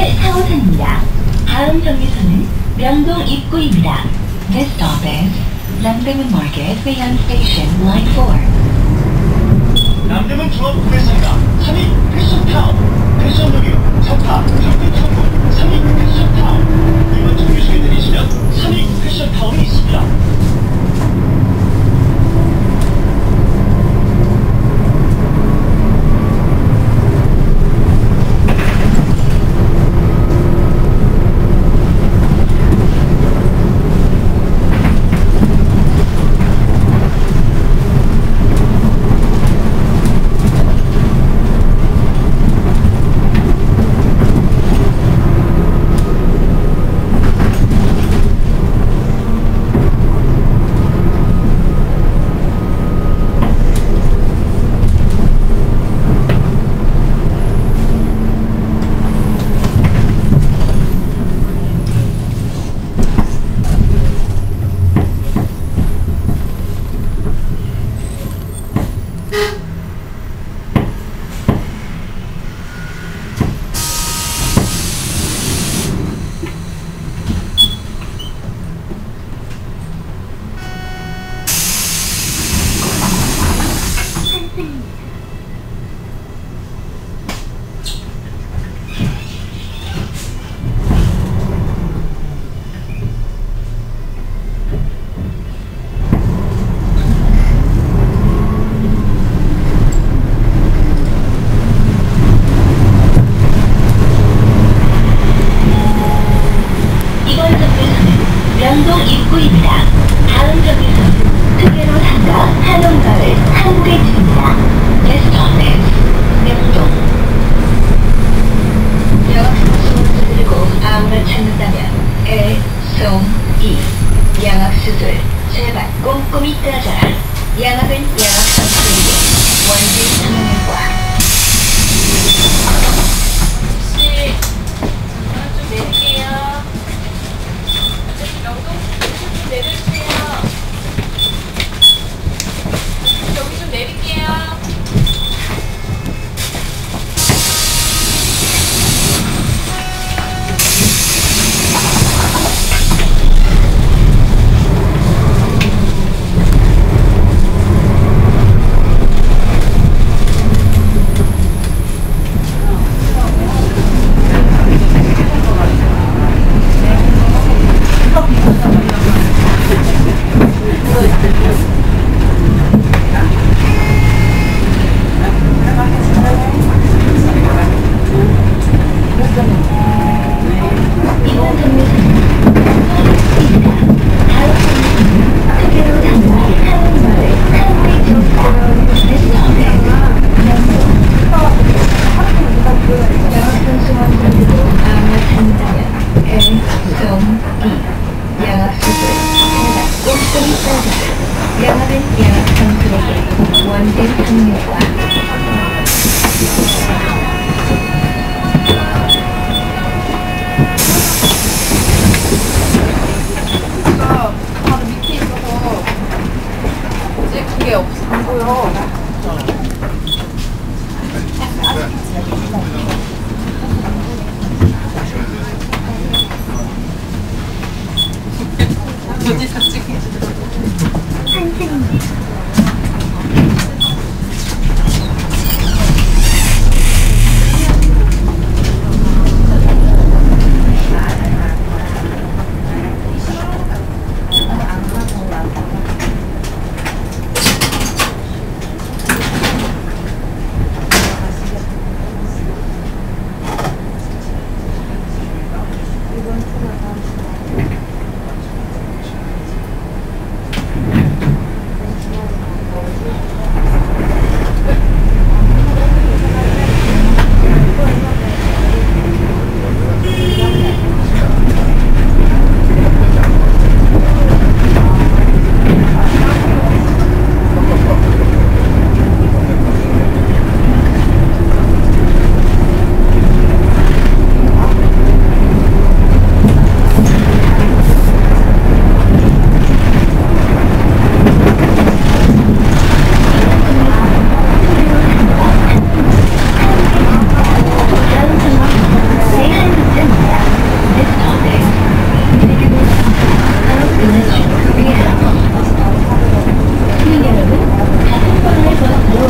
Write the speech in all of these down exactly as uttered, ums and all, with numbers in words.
앞에 사 호선입니다. 다음 정류소는 명동 입구입니다. This stop is 남대문 Market Rayon Station Line 사. 남대문 중앙구에서입니다. 삼 위 패션타운, 패션로뷰, 차타, 장비창문, 삼 위 패션타운. 이번 정류소에 내리시면 삼 위 패션타운이 있습니다.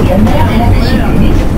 연락을 하시는 분이